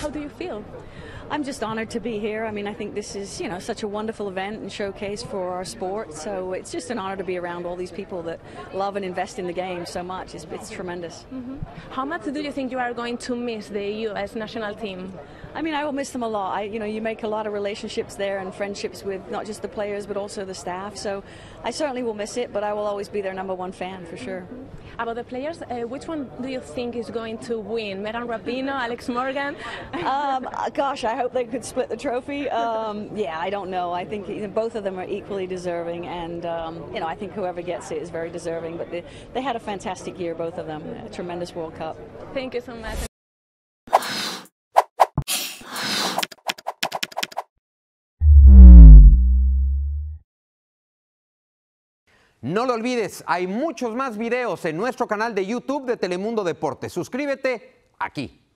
How do you feel? I'm just honored to be here. I mean, I think this is, you know, such a wonderful event and showcase for our sport. So it's just an honor to be around all these people that love and invest in the game so much. It's tremendous. Mm-hmm. How much do you think you are going to miss the U.S. national team? I mean, I will miss them a lot. You know, you make a lot of relationships there and friendships with not just the players, but also the staff. So I certainly will miss it, but I will always be their number one fan for sure. Mm-hmm. About the players, which one do you think is going to win? Meran Rabino, Alex Morgan? Gosh, I hope they could split the trophy. Yeah, I don't know. I think both of them are equally deserving, and you know, I think whoever gets it is very deserving. But they had a fantastic year, both of them. A tremendous World Cup. Thank you so much. No lo olvides, hay muchos más videos en nuestro canal de YouTube de Telemundo Deportes. Suscríbete aquí.